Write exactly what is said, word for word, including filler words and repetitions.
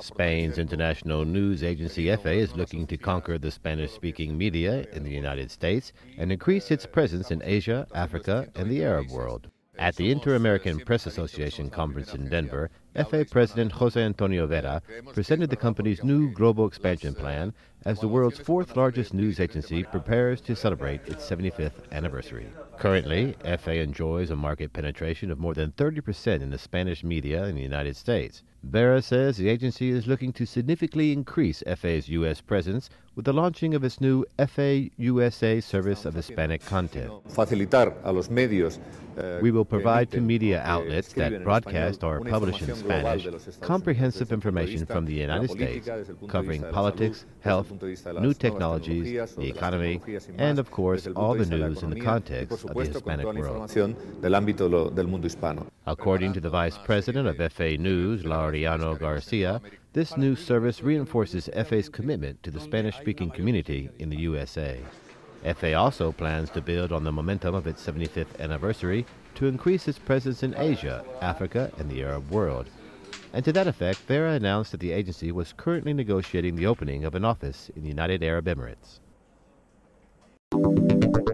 Spain's international news agency E F E is looking to conquer the Spanish-speaking media in the United States and increase its presence in Asia, Africa, and the Arab world. At the Inter American Press Association conference in Denver, E F E President José Antonio Vera presented the company's new global expansion plan as the world's fourth largest news agency prepares to celebrate its seventy-fifth anniversary. Currently, E F E enjoys a market penetration of more than thirty percent in the Spanish media in the United States. Vera says the agency is looking to significantly increase E F E's U S presence with the launching of its new E F E U S A service of Hispanic content. We will provide to media outlets that broadcast or publish in Spanish comprehensive information from the United States, covering politics, health, new technologies, the economy, and of course all the news in the context of the Hispanic world. According to the Vice President of E F E News, Laureano Garcia, this new service reinforces E F E's commitment to the Spanish-speaking community in the U S A. E F E also plans to build on the momentum of its seventy-fifth anniversary to increase its presence in Asia, Africa, and the Arab world. And to that effect, Vera announced that the agency was currently negotiating the opening of an office in the United Arab Emirates.